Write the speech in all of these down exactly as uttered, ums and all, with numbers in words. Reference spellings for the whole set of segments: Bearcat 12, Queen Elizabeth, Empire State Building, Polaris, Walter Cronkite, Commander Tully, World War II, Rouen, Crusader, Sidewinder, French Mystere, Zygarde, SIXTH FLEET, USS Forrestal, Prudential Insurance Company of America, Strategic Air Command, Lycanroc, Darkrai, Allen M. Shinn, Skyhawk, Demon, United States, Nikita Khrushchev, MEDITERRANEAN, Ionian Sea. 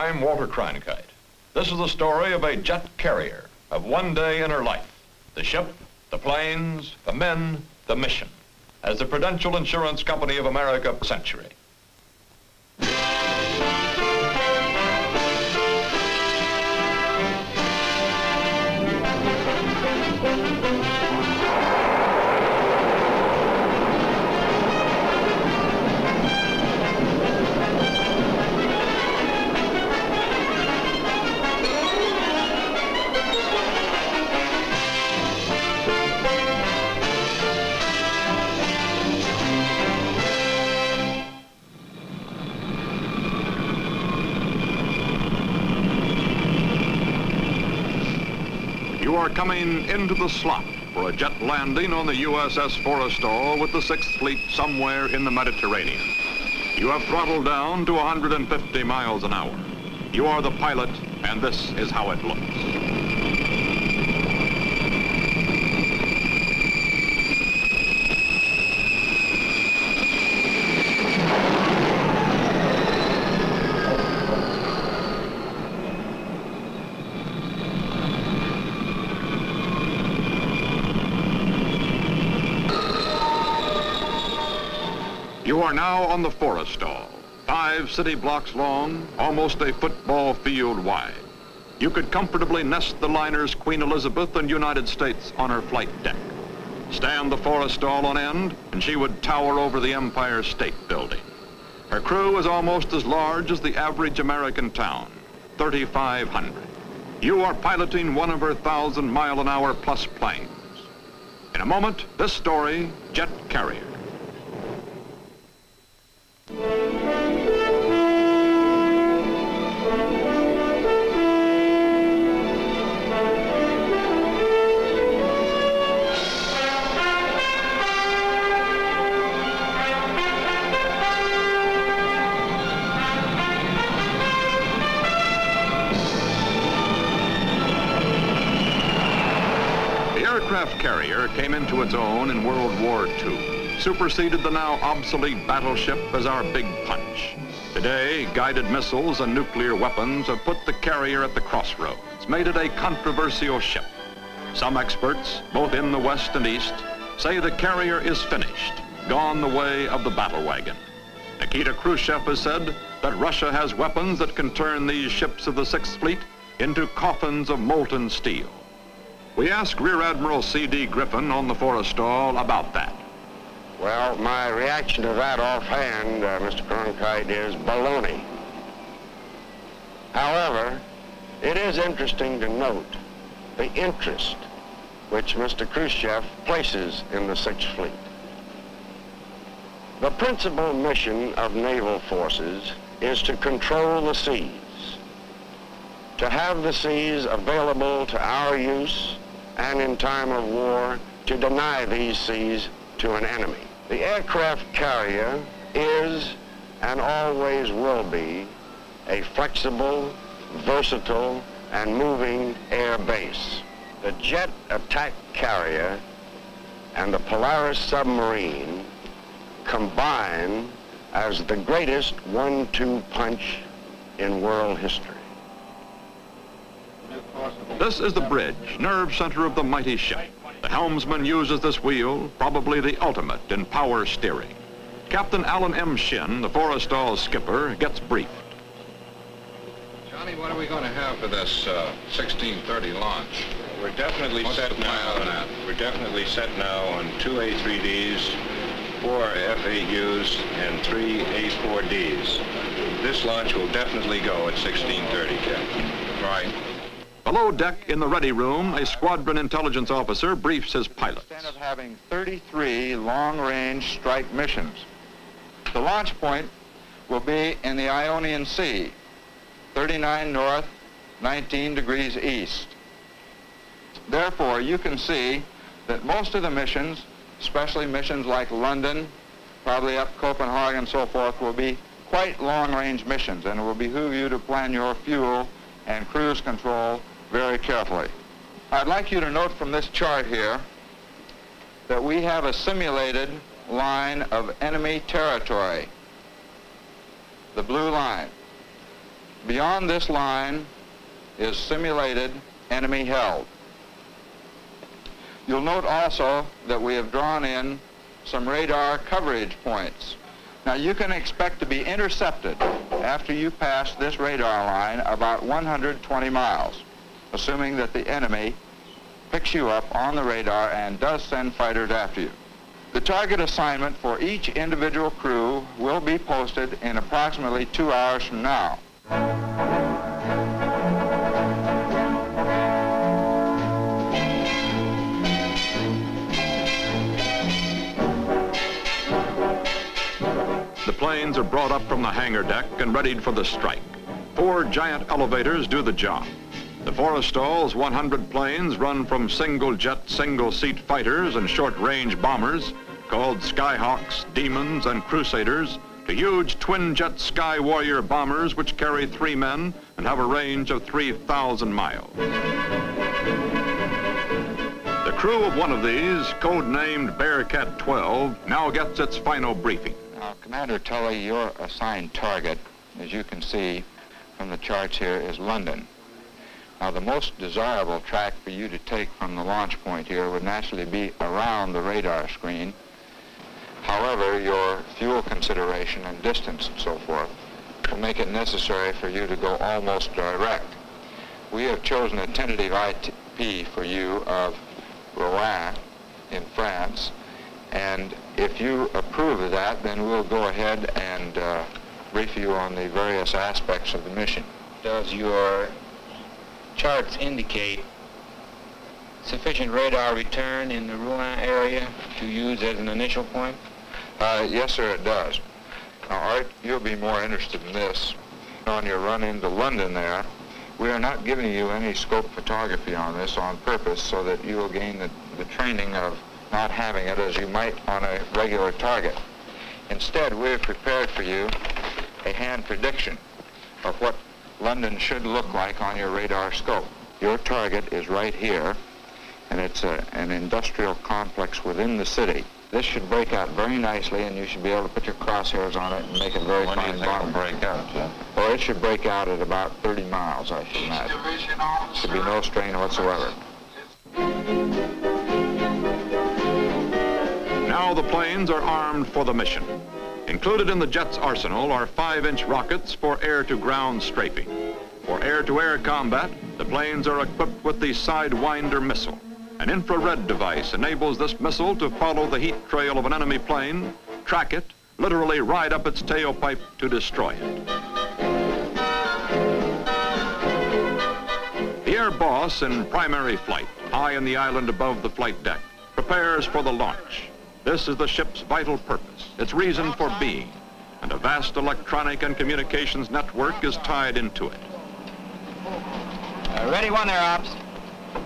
I'm Walter Cronkite. This is the story of a jet carrier, of one day in her life. The ship, the planes, the men, the mission. As the Prudential Insurance Company of America century. Are coming into the slot for a jet landing on the U S S Forrestal with the Sixth Fleet somewhere in the Mediterranean. You have throttled down to one hundred fifty miles an hour. You are the pilot, and this is how it looks. You are now on the Forrestal, five city blocks long, almost a football field wide. You could comfortably nest the liners Queen Elizabeth and United States on her flight deck. Stand the Forrestal on end, and she would tower over the Empire State Building. Her crew is almost as large as the average American town, thirty-five hundred. You are piloting one of her thousand mile an hour plus planes. In a moment, this story, Jet Carrier. Carrier came into its own in World War Two, superseded the now obsolete battleship as our big punch. Today, guided missiles and nuclear weapons have put the carrier at the crossroads, made it a controversial ship. Some experts, both in the West and East, say the carrier is finished, gone the way of the battle wagon. Nikita Khrushchev has said that Russia has weapons that can turn these ships of the Sixth Fleet into coffins of molten steel. We asked Rear Admiral C D Griffin on the Forrestal about that. Well, my reaction to that offhand, uh, Mister Cronkite, is baloney. However, it is interesting to note the interest which Mister Khrushchev places in the Sixth Fleet. The principal mission of naval forces is to control the seas, to have the seas available to our use, and in time of war, to deny these seas to an enemy. The aircraft carrier is, and always will be, a flexible, versatile, and moving air base. The jet attack carrier and the Polaris submarine combine as the greatest one two punch in world history. This is the bridge, nerve center of the mighty ship. The helmsman uses this wheel, probably the ultimate in power steering. Captain Allen M. Shinn, the Forrestal skipper, gets briefed. Johnny, what are we going to have for this uh, sixteen thirty launch? We're definitely What's set now. On that? We're definitely set now on two A three Ds, four F eight Us, and three A four Ds. This launch will definitely go at sixteen thirty, Captain. Right. Below deck, in the ready room, a squadron intelligence officer briefs his pilots. We stand at having thirty-three long-range strike missions. The launch point will be in the Ionian Sea, thirty-nine north, nineteen degrees east. Therefore, you can see that most of the missions, especially missions like London, probably up Copenhagen and so forth, will be quite long-range missions, and it will behoove you to plan your fuel and cruise control very carefully. I'd like you to note from this chart here that we have a simulated line of enemy territory, the blue line. Beyond this line is simulated enemy held. You'll note also that we have drawn in some radar coverage points. Now you can expect to be intercepted after you pass this radar line about one hundred twenty miles, assuming that the enemy picks you up on the radar and does send fighters after you. The target assignment for each individual crew will be posted in approximately two hours from now. The planes are brought up from the hangar deck and readied for the strike. Four giant elevators do the job. The Forrestal's one hundred planes run from single-jet, single-seat fighters and short-range bombers, called Skyhawks, Demons, and Crusaders, to huge twin-jet Sky Warrior bombers which carry three men and have a range of three thousand miles. The crew of one of these, codenamed Bearcat twelve, now gets its final briefing. Now, Commander Tully, your assigned target, as you can see from the charts here, is London. Now, the most desirable track for you to take from the launch point here would naturally be around the radar screen. However, your fuel consideration and distance and so forth will make it necessary for you to go almost direct. We have chosen a tentative I P for you of Rouen in France, and if you approve of that, then we'll go ahead and uh, brief you on the various aspects of the mission. Does your charts indicate sufficient radar return in the Rouen area to use as an initial point? Uh, yes, sir, it does. Now, Art, you'll be more interested in this. On your run into London there, we are not giving you any scope photography on this on purpose so that you will gain the, the training of not having it as you might on a regular target. Instead, we have prepared for you a hand prediction of what London should look like on your radar scope. Your target is right here, and it's a, an industrial complex within the city. This should break out very nicely, and you should be able to put your crosshairs on it and make it very fine. When do you think it'll break out, Jim? Well, it should break out at about thirty miles, I should imagine. Should be no strain whatsoever. Now the planes are armed for the mission. Included in the jet's arsenal are five-inch rockets for air-to-ground strafing. For air-to-air combat, the planes are equipped with the Sidewinder missile. An infrared device enables this missile to follow the heat trail of an enemy plane, track it, literally ride up its tailpipe to destroy it. The air boss in primary flight, high in the island above the flight deck, prepares for the launch. This is the ship's vital purpose, its reason for being, and a vast electronic and communications network is tied into it. Uh, ready one there, Ops.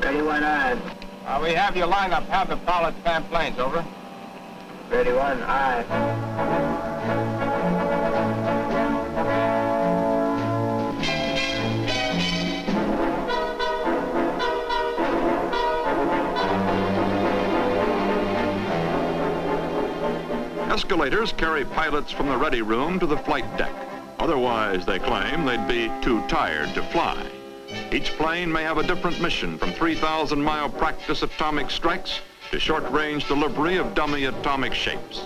Ready one, aye. Uh, we have your lineup. Have the pilot fan planes, over. Ready one, aye. Escalators carry pilots from the ready room to the flight deck. Otherwise, they claim they'd be too tired to fly. Each plane may have a different mission, from three thousand mile practice atomic strikes to short-range delivery of dummy atomic shapes.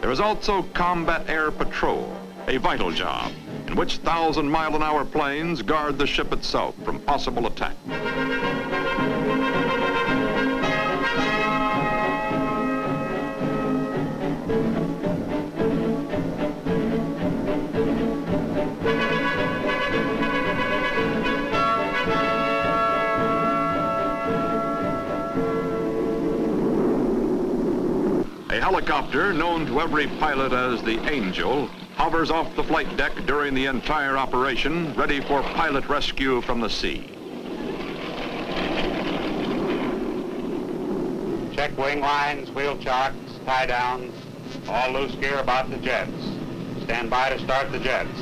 There is also combat air patrol, a vital job in which thousand mile an hour planes guard the ship itself from possible attack. A helicopter, known to every pilot as the Angel, hovers off the flight deck during the entire operation, ready for pilot rescue from the sea. Check wing lines, wheel chocks, tie downs, all loose gear about the jets. Stand by to start the jets.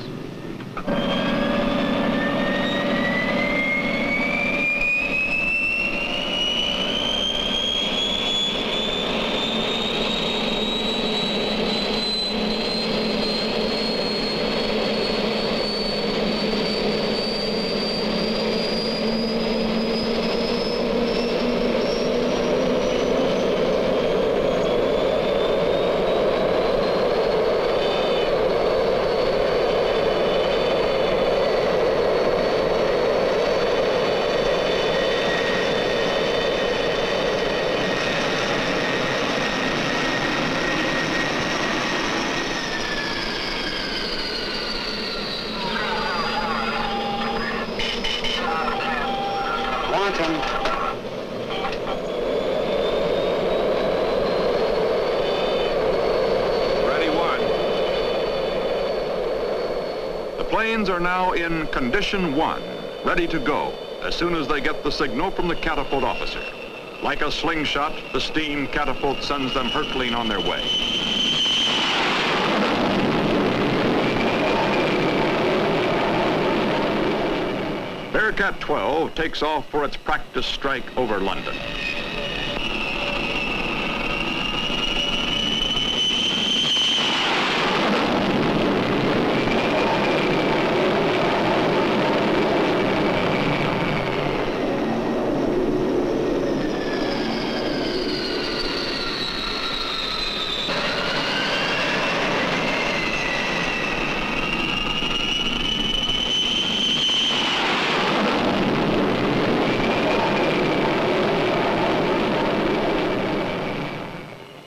planes are now in condition one, ready to go as soon as they get the signal from the catapult officer. Like a slingshot, the steam catapult sends them hurtling on their way. Bearcat twelve takes off for its practice strike over London.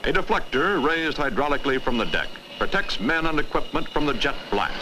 A deflector raised hydraulically from the deck protects men and equipment from the jet blast.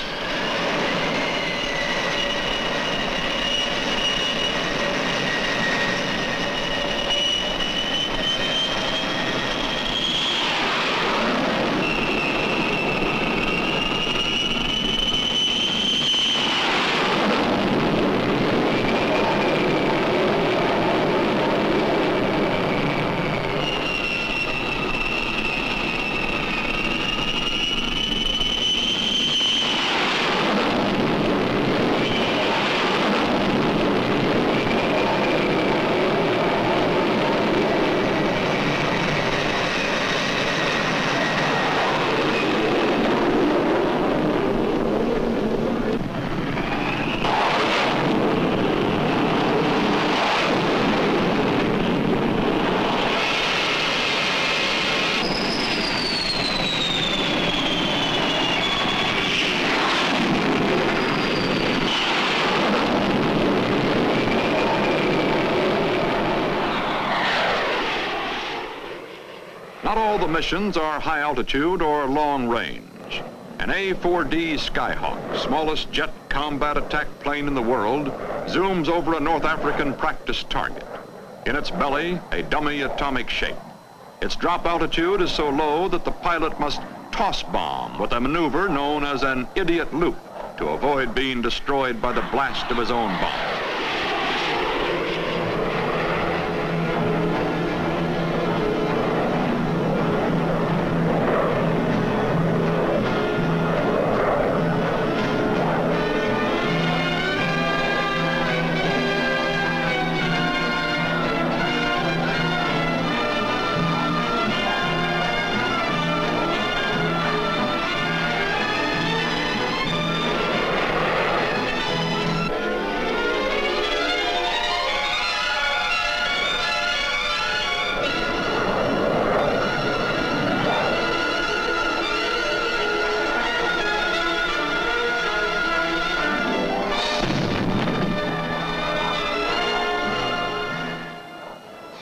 Not all the missions are high altitude or long range. An A four D Skyhawk, smallest jet combat attack plane in the world, zooms over a North African practice target. In its belly, a dummy atomic shape. Its drop altitude is so low that the pilot must toss bomb with a maneuver known as an idiot loop to avoid being destroyed by the blast of his own bomb.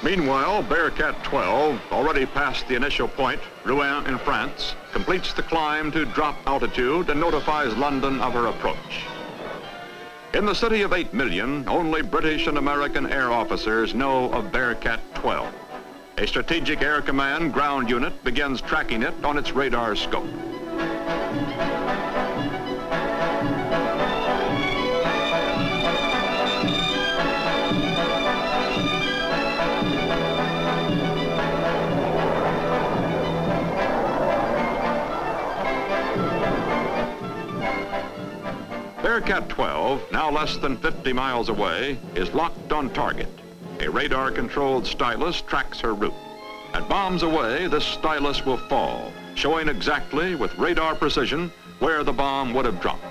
Meanwhile, Bearcat twelve, already past the initial point, Rouen in France, completes the climb to drop altitude and notifies London of her approach. In the city of eight million, only British and American air officers know of Bearcat twelve. A Strategic Air Command ground unit begins tracking it on its radar scope. Bearcat twelve, now less than fifty miles away, is locked on target. A radar-controlled stylus tracks her route. At bombs away, this stylus will fall, showing exactly, with radar precision, where the bomb would have dropped.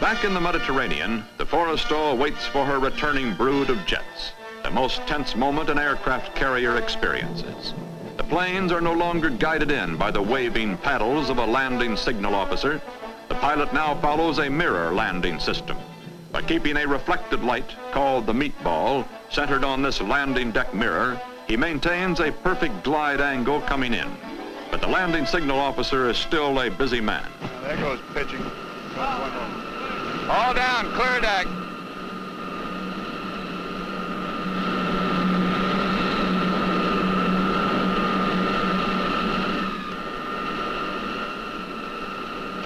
Back in the Mediterranean, the Forrestal waits for her returning brood of jets, the most tense moment an aircraft carrier experiences. The planes are no longer guided in by the waving paddles of a landing signal officer. The pilot now follows a mirror landing system. by keeping a reflected light, called the meatball, centered on this landing deck mirror, he maintains a perfect glide angle coming in. But the landing signal officer is still a busy man. There goes pitching. All down, clear deck.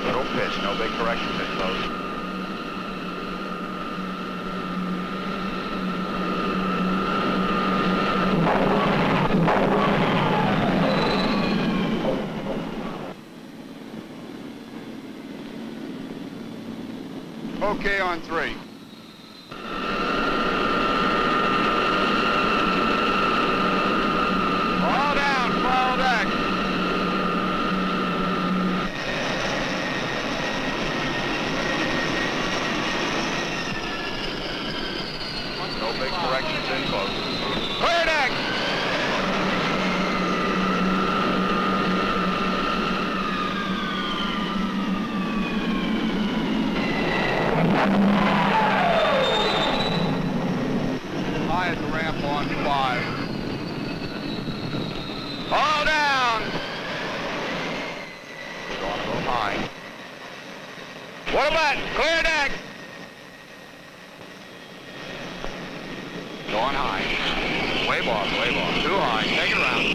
Little pitch, no big corrections in close. Okay on three. Fall down, fall deck. No big corrections in close. Clear deck! Clear deck! Go on high. Wave off, wave off. Too high. Take it around.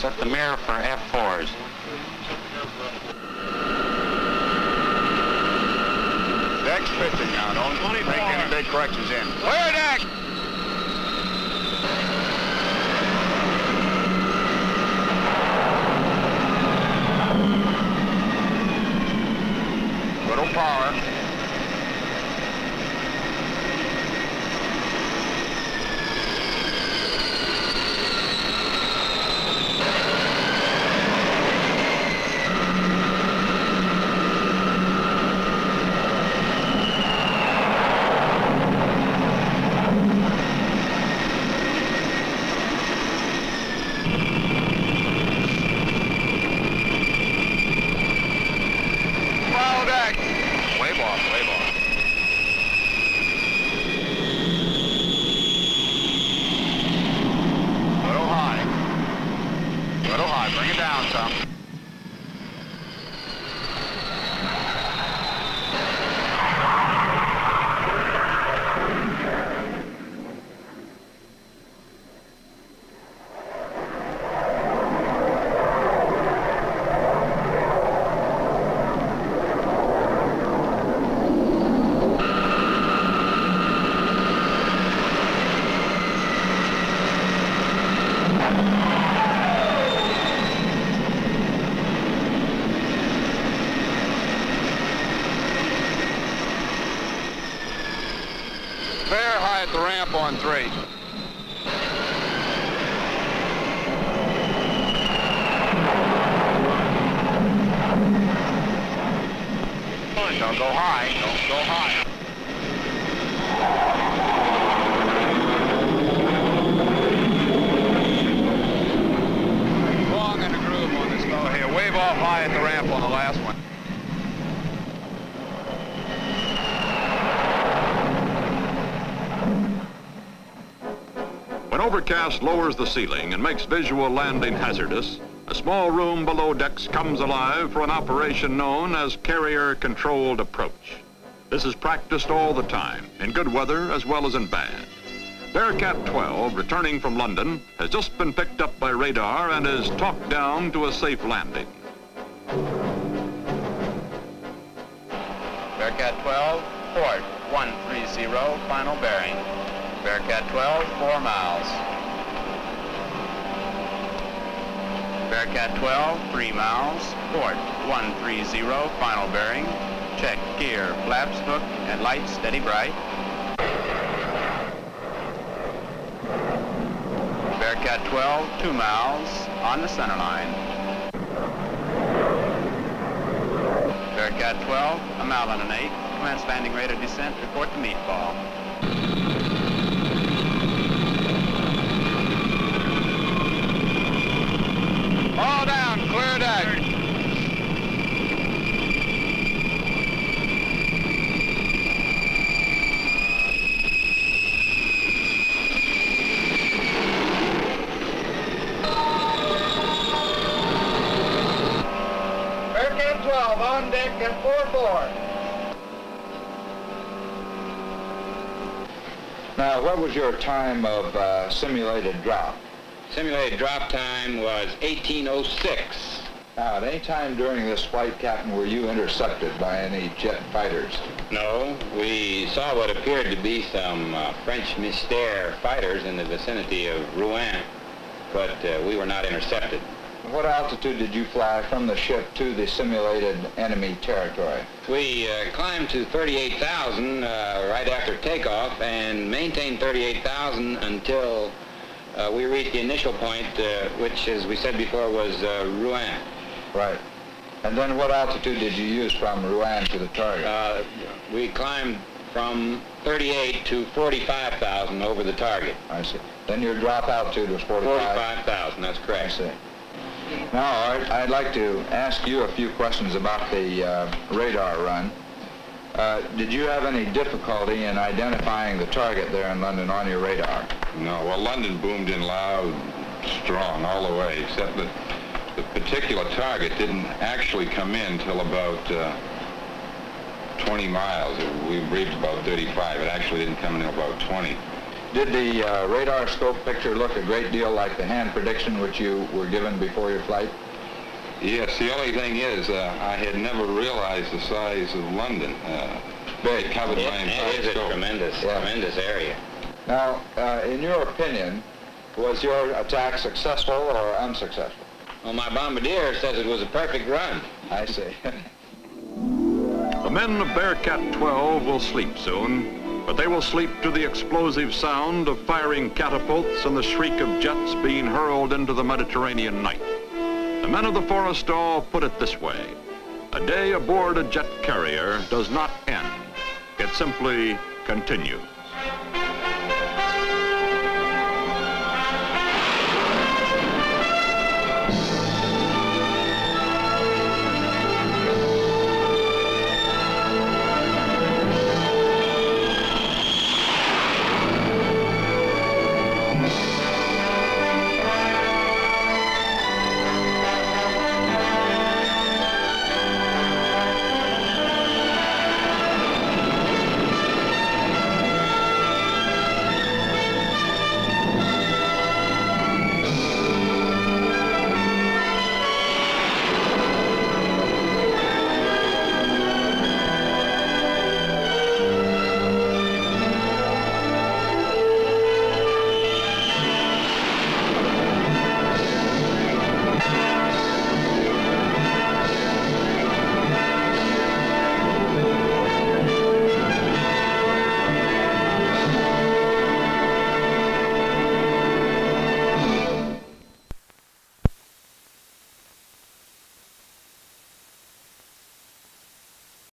Set the mirror for F fours. Deck's pitching now. Don't make any big corrections in. Clear deck! Little power. On three. Don't go high. Don't go high. Long in the groove on this fellow here. Wave off high at the ramp on the last one. When overcast lowers the ceiling and makes visual landing hazardous, a small room below decks comes alive for an operation known as carrier-controlled approach. This is practiced all the time, in good weather as well as in bad. Bearcat twelve, returning from London, has just been picked up by radar and is talked down to a safe landing. Bearcat twelve, port. one three zero, final bearing. Bearcat twelve, four miles. Bearcat twelve, three miles. Port one three zero, final bearing. Check gear, flaps, hook, and light steady bright. Bearcat twelve, two miles, on the center line. Bearcat twelve, a mile and an eight. Commence landing rate of descent, report to meatball. All down, clear deck. On deck at four four. Now, what was your time of uh, simulated drop? Simulated drop time was eighteen oh six. Now, at any time during this flight, Captain, were you intercepted by any jet fighters? No. We saw what appeared to be some uh, French Mystere fighters in the vicinity of Rouen, but uh, we were not intercepted. What altitude did you fly from the ship to the simulated enemy territory? We uh, climbed to thirty-eight thousand uh, right after takeoff and maintained thirty-eight thousand until uh, we reached the initial point, uh, which, as we said before, was uh, Rouen. Right. And then what altitude did you use from Rouen to the target? Uh, we climbed from thirty-eight to forty-five thousand over the target. I see. Then your drop altitude was forty-five? forty-five thousand, that's correct. I see. Now, Art, I'd like to ask you a few questions about the uh, radar run. Uh, did you have any difficulty in identifying the target there in London on your radar? No. Well, London boomed in loud, strong, all the way, except that the particular target didn't actually come in till about uh, twenty miles. We briefed about thirty-five. It actually didn't come in until about twenty. Did the uh, radar scope picture look a great deal like the hand prediction which you were given before your flight? Yes, the only thing is, uh, I had never realized the size of London. Uh, very covered by entire scope. It is a tremendous, yeah. tremendous area. Now, uh, in your opinion, was your attack successful or unsuccessful? Well, my bombardier says it was a perfect run. I see. The men of Bearcat twelve will sleep soon. But they will sleep to the explosive sound of firing catapults and the shriek of jets being hurled into the Mediterranean night. The men of the Forrestal put it this way. A day aboard a jet carrier does not end. It simply continues.